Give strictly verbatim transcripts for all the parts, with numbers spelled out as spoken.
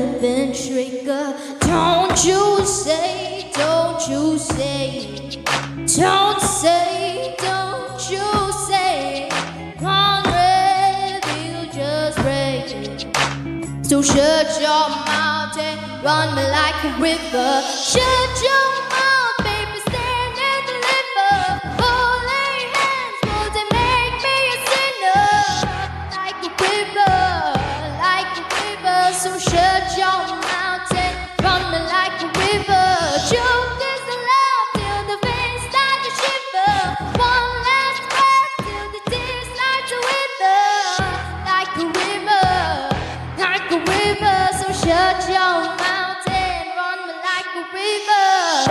ribbon trigger. Don't you say, don't you say, don't say, don't you say, can't reveal, just break. So shut your mouth and run me like a river. Shut your so shut your mouth and run me like a river. Choke this love till the veins start to shiver. One last breath till the tears start to wither. Like a river, like a river. So shut your mouth and run me like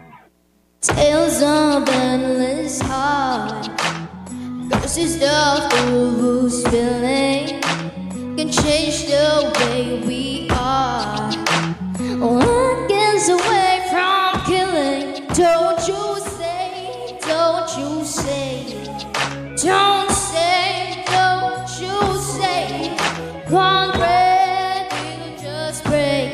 a river. Tales of endless heart, ghosts of who's feeling can change the way we are. One gets away from killing. Don't you say, don't you say, don't say, don't you say, one breath will just break.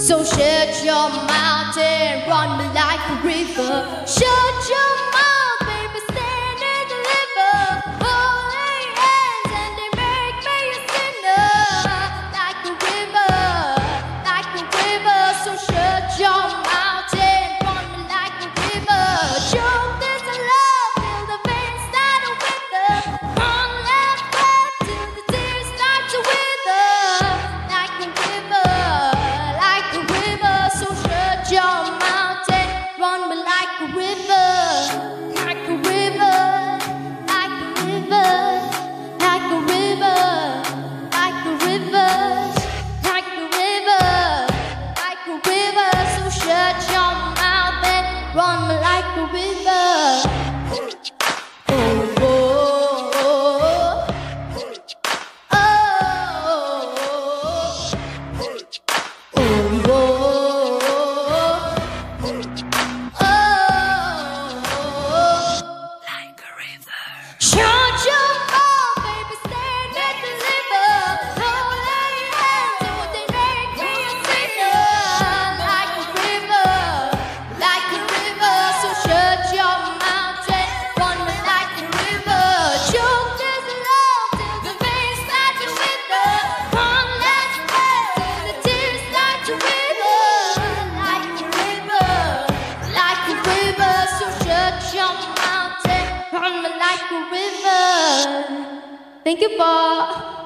So shut your mouth and run me like a river. Shut your mouth, baby, stand and deliver. Holy hands and they make me a sinner. Like a river, like a river. So shut your mouth and run me like a river. Choke this love till the veins start to wither. One last breath till the tears start to wither. Like a river, like a river. So shut your mouth and run me like a river, like a river, like a river, like a river, like a river, like a river, like a river. So shut your mouth and run me like a river. Oh, oh, oh, oh, oh, oh. Thank you, Bob.